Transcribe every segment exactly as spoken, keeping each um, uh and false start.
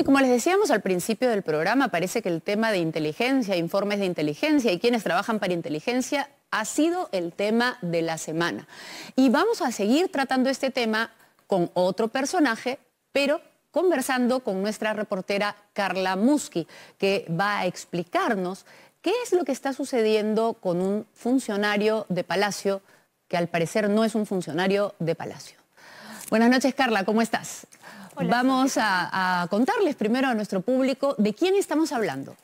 Y como les decíamos al principio del programa, parece que el tema de inteligencia, informes de inteligencia y quienes trabajan para inteligencia ha sido el tema de la semana. Y vamos a seguir tratando este tema con otro personaje, pero conversando con nuestra reportera Carla Muschi, que va a explicarnos qué es lo que está sucediendo con un funcionario de Palacio, que al parecer no es un funcionario de Palacio. Buenas noches, Carla, ¿cómo estás? Hola, vamos a, a contarles primero a nuestro público de quién estamos hablando.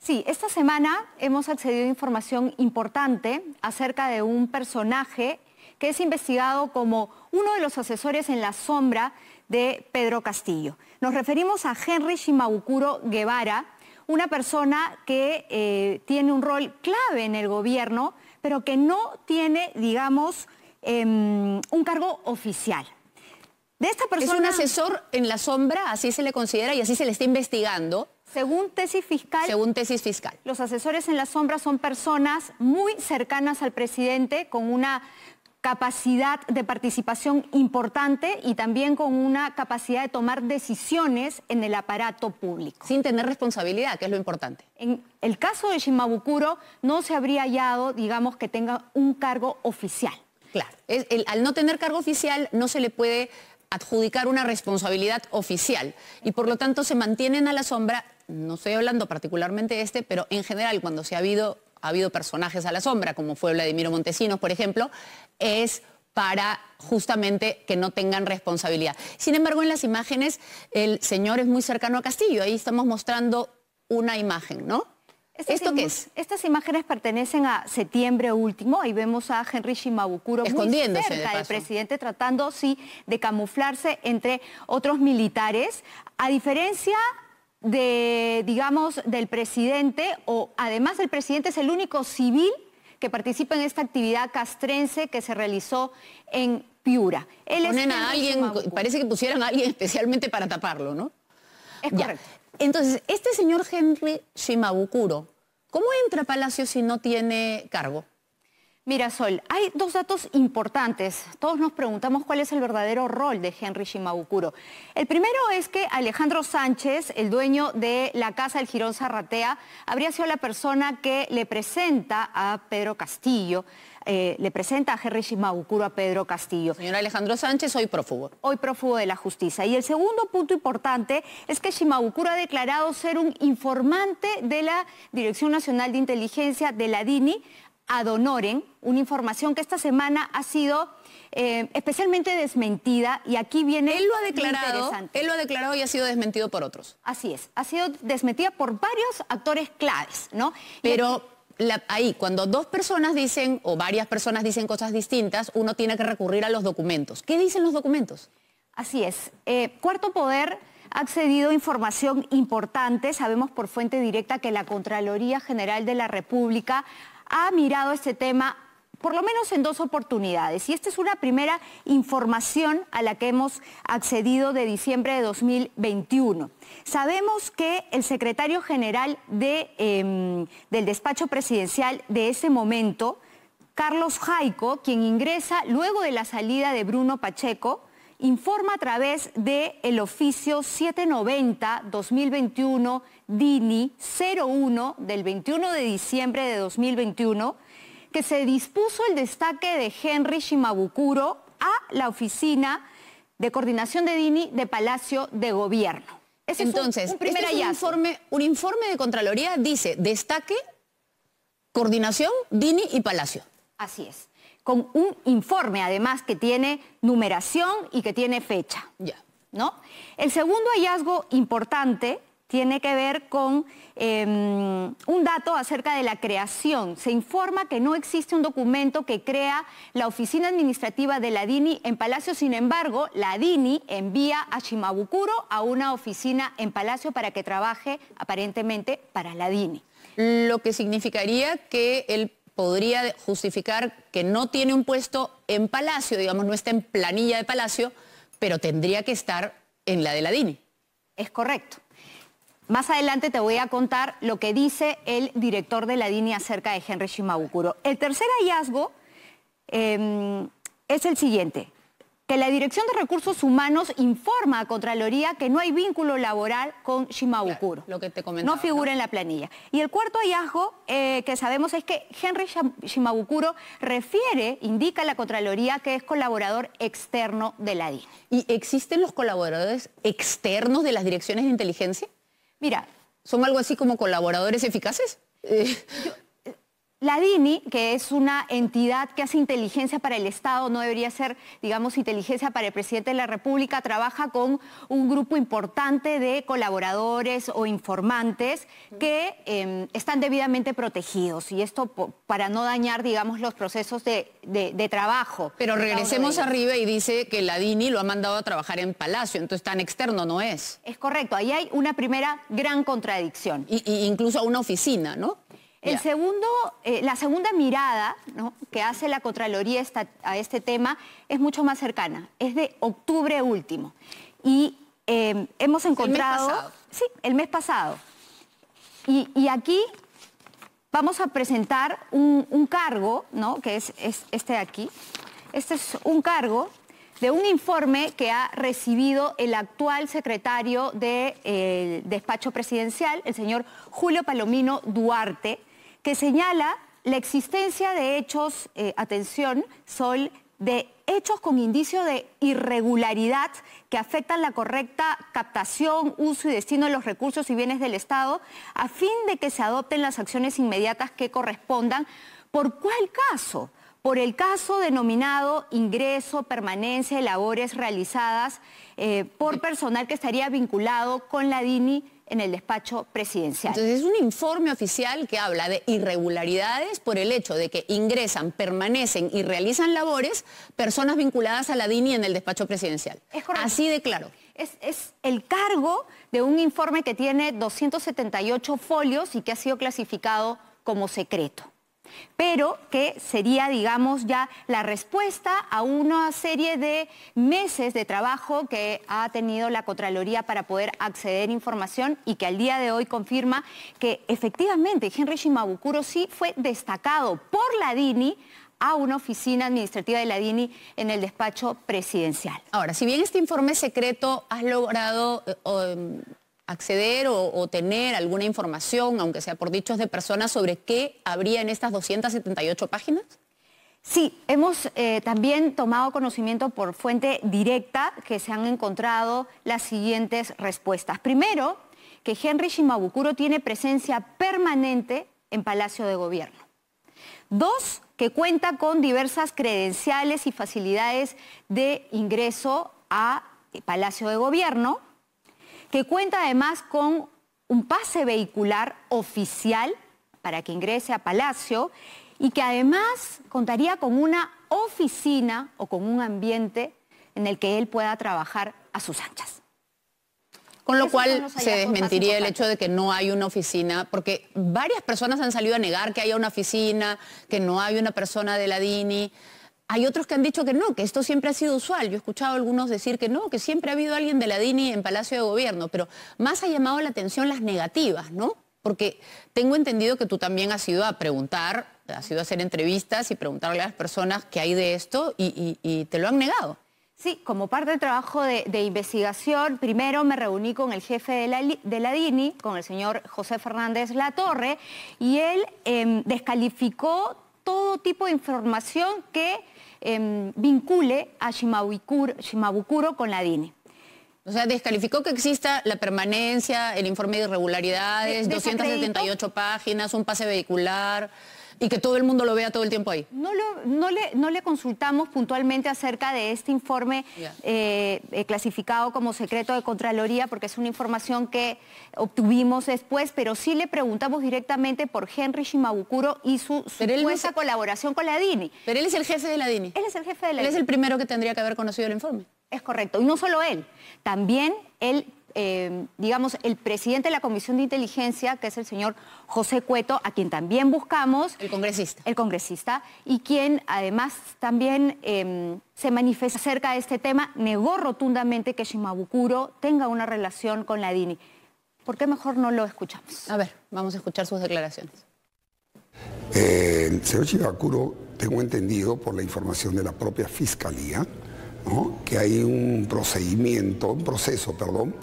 Sí, esta semana hemos accedido a información importante acerca de un personaje que es investigado como uno de los asesores en la sombra de Pedro Castillo. Nos referimos a Henry Shimabukuro Guevara, una persona que eh, tiene un rol clave en el gobierno, pero que no tiene, digamos, eh, un cargo oficial. De esta persona, es un asesor en la sombra, así se le considera y así se le está investigando. Según tesis fiscal, Según tesis fiscal. Los asesores en la sombra son personas muy cercanas al presidente, con una capacidad de participación importante y también con una capacidad de tomar decisiones en el aparato público. Sin tener responsabilidad, que es lo importante. En el caso de Shimabukuro no se habría hallado, digamos, que tenga un cargo oficial. Claro, el, el, al no tener cargo oficial no se le puede adjudicar una responsabilidad oficial y por lo tanto se mantienen a la sombra, no estoy hablando particularmente de este, pero en general cuando se ha habido... ha habido personajes a la sombra, como fue Vladimiro Montesinos, por ejemplo, es para justamente que no tengan responsabilidad. Sin embargo, en las imágenes, el señor es muy cercano a Castillo. Ahí estamos mostrando una imagen, ¿no? Estas ¿Esto qué es? Estas imágenes pertenecen a septiembre último. Ahí vemos a Henry Shimabukuro escondiéndose muy cerca del presidente, tratando, sí, de camuflarse entre otros militares. A diferencia de, digamos, del presidente, o además del presidente es el único civil que participa en esta actividad castrense que se realizó en Piura. Él Ponen es a alguien, parece que pusieran a alguien especialmente para taparlo, ¿no? Es correcto. Ya. Entonces, este señor Henry Shimabukuro, ¿cómo entra a Palacio si no tiene cargo? Mira, Sol, hay dos datos importantes. Todos nos preguntamos cuál es el verdadero rol de Henry Shimabukuro. El primero es que Alejandro Sánchez, el dueño de la Casa del Jirón Zarratea, habría sido la persona que le presenta a Pedro Castillo, eh, le presenta a Henry Shimabukuro a Pedro Castillo. Señor Alejandro Sánchez, hoy prófugo. Hoy prófugo de la justicia. Y el segundo punto importante es que Shimabukuro ha declarado ser un informante de la Dirección Nacional de Inteligencia, de la D I N I, ad honorem, una información que esta semana ha sido eh, especialmente desmentida y aquí viene él lo ha declarado, interesante. Él lo ha declarado y ha sido desmentido por otros. Así es, ha sido desmentida por varios actores claves, ¿no? Pero aquí, la, ahí, cuando dos personas dicen o varias personas dicen cosas distintas, uno tiene que recurrir a los documentos. ¿Qué dicen los documentos? Así es, eh, Cuarto Poder ha accedido a información importante, sabemos por fuente directa que la Contraloría General de la República ha mirado este tema por lo menos en dos oportunidades y esta es una primera información a la que hemos accedido de diciembre de dos mil veintiuno. Sabemos que el secretario general de, eh, del despacho presidencial de ese momento, Carlos Jaico, quien ingresa luego de la salida de Bruno Pacheco, informa a través del oficio setecientos noventa guion dos mil veintiuno D I N I cero uno del veintiuno de diciembre de dos mil veintiuno que se dispuso el destaque de Henry Shimabukuro a la oficina de coordinación de D I N I de Palacio de Gobierno. Ese Entonces, es un, un primer este es un, informe, un informe de Contraloría dice destaque, coordinación, D I N I y Palacio. Así es. Con un informe, además, que tiene numeración y que tiene fecha. Ya. ¿No? El segundo hallazgo importante tiene que ver con eh, un dato acerca de la creación. Se informa que no existe un documento que crea la oficina administrativa de la D I N I en Palacio. Sin embargo, la D I N I envía a Shimabukuro a una oficina en Palacio para que trabaje, aparentemente, para la D I N I. Lo que significaría que el podría justificar que no tiene un puesto en Palacio, digamos, no está en planilla de Palacio, pero tendría que estar en la de la D I N I. Es correcto. Más adelante te voy a contar lo que dice el director de la D I N I acerca de Henry Shimabukuro. El tercer hallazgo eh, es el siguiente. que la Dirección de Recursos Humanos informa a Contraloría que no hay vínculo laboral con Shimabukuro. Claro, lo que te comentaba, no figura, ¿no?, en la planilla. Y el cuarto hallazgo eh, que sabemos es que Henry Shimabukuro refiere, indica a la Contraloría que es colaborador externo de la D I N I. ¿Y existen los colaboradores externos de las direcciones de inteligencia? Mira, ¿son algo así como colaboradores eficaces? Eh... Yo... La D I N I, que es una entidad que hace inteligencia para el Estado, no debería ser, digamos, inteligencia para el presidente de la República, trabaja con un grupo importante de colaboradores o informantes que eh, están debidamente protegidos. Y esto para no dañar, digamos, los procesos de, de, de trabajo. Pero regresemos arriba y dice que la D I N I lo ha mandado a trabajar en Palacio, entonces tan externo no es. Es correcto, ahí hay una primera gran contradicción. Y, y incluso a una oficina, ¿no? El segundo, eh, la segunda mirada, ¿no?, que hace la Contraloría esta, a este tema es mucho más cercana. Es de octubre último. Y eh, hemos encontrado... ¿El mes pasado? Sí, el mes pasado. Y, y aquí vamos a presentar un, un cargo, ¿no?, que es, es este de aquí. Este es un cargo de un informe que ha recibido el actual secretario del eh, Despacho Presidencial, el señor Julio Palomino Duarte, que señala la existencia de hechos, eh, atención, Sol, de hechos con indicio de irregularidad que afectan la correcta captación, uso y destino de los recursos y bienes del Estado, a fin de que se adopten las acciones inmediatas que correspondan. ¿Por cuál caso? Por el caso denominado ingreso, permanencia y labores realizadas eh, por personal que estaría vinculado con la D I N I en el despacho presidencial. Entonces es un informe oficial que habla de irregularidades por el hecho de que ingresan, permanecen y realizan labores personas vinculadas a la D I N I en el despacho presidencial. Es correcto. Así de claro. Es, es el cargo de un informe que tiene doscientos setenta y ocho folios y que ha sido clasificado como secreto, pero que sería, digamos, ya la respuesta a una serie de meses de trabajo que ha tenido la Contraloría para poder acceder a información y que al día de hoy confirma que efectivamente Henry Shimabukuro sí fue destacado por la D I N I a una oficina administrativa de la D I N I en el despacho presidencial. Ahora, si bien este informe secreto, ¿has logrado eh, acceder o, o tener alguna información, aunque sea por dichos de personas, sobre qué habría en estas doscientas setenta y ocho páginas? Sí, hemos eh, también tomado conocimiento por fuente directa que se han encontrado las siguientes respuestas. Primero, que Henry Shimabukuro tiene presencia permanente en Palacio de Gobierno. Dos, que cuenta con diversas credenciales y facilidades de ingreso a Palacio de Gobierno, que cuenta además con un pase vehicular oficial para que ingrese a Palacio y que además contaría con una oficina o con un ambiente en el que él pueda trabajar a sus anchas. Con lo cual se desmentiría el hecho de que no hay una oficina, porque varias personas han salido a negar que haya una oficina, que no hay una persona de la D I N I. Hay otros que han dicho que no, que esto siempre ha sido usual. Yo he escuchado a algunos decir que no, que siempre ha habido alguien de la D I N I en Palacio de Gobierno, pero más ha llamado la atención las negativas, ¿no? Porque tengo entendido que tú también has ido a preguntar, has ido a hacer entrevistas y preguntarle a las personas qué hay de esto y, y, y te lo han negado. Sí, como parte del trabajo de, de investigación, primero me reuní con el jefe de la, de la D I N I, con el señor José Fernández Latorre, y él eh, descalificó todo tipo de información que eh, vincule a Shimabukuro, Shimabukuro con la D I N I. O sea, descalificó que exista la permanencia, el informe de irregularidades, de doscientas setenta y ocho páginas, un pase vehicular, y que todo el mundo lo vea todo el tiempo ahí. No, lo, no, le, no le consultamos puntualmente acerca de este informe yeah. eh, eh, clasificado como secreto de Contraloría, porque es una información que obtuvimos después, pero sí le preguntamos directamente por Henry Shimabukuro y su supuesta no colaboración con la D I N I. Pero él es el jefe de la D I N I. Él es el jefe de la D I N I. Él es el primero que tendría que haber conocido el informe. Es correcto. Y no solo él, también el, eh, digamos, el presidente de la Comisión de Inteligencia, que es el señor José Cueto, a quien también buscamos. El congresista. El congresista, y quien además también eh, se manifiesta acerca de este tema, negó rotundamente que Shimabukuro tenga una relación con la D I N I. ¿Por qué mejor no lo escuchamos? A ver, vamos a escuchar sus declaraciones. Eh, el señor Shimabukuro, tengo entendido por la información de la propia Fiscalía, ¿no? Que hay un procedimiento, un proceso, perdón,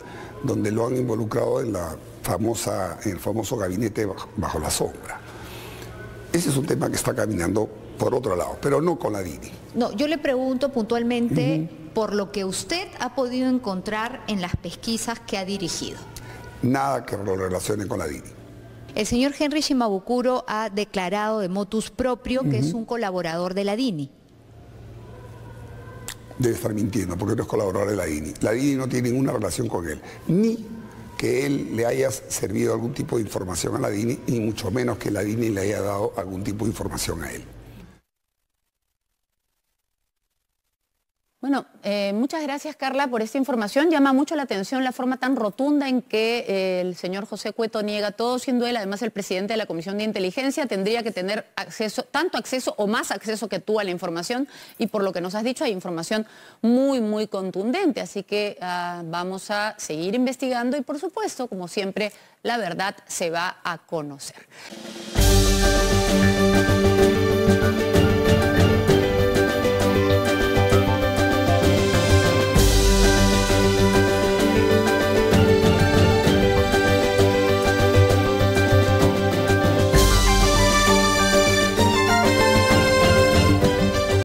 donde lo han involucrado en, la famosa, en el famoso gabinete bajo, bajo la sombra. Ese es un tema que está caminando por otro lado, pero no con la DINI. No, yo le pregunto puntualmente uh-huh. por lo que usted ha podido encontrar en las pesquisas que ha dirigido. Nada que lo relacione con la DINI. El señor Henry Shimabukuro ha declarado de motus proprio que uh-huh. es un colaborador de la DINI. Debe estar mintiendo, porque no es colaborador de la DINI. La DINI no tiene ninguna relación con él, ni que él le haya servido algún tipo de información a la DINI, ni mucho menos que la DINI le haya dado algún tipo de información a él. Bueno, eh, muchas gracias, Carla, por esta información. Llama mucho la atención la forma tan rotunda en que eh, el señor José Cueto niega todo, siendo él además el presidente de la Comisión de Inteligencia. Tendría que tener acceso, tanto acceso o más acceso que tú a la información, y por lo que nos has dicho hay información muy, muy contundente. Así que uh, vamos a seguir investigando y, por supuesto, como siempre, la verdad se va a conocer.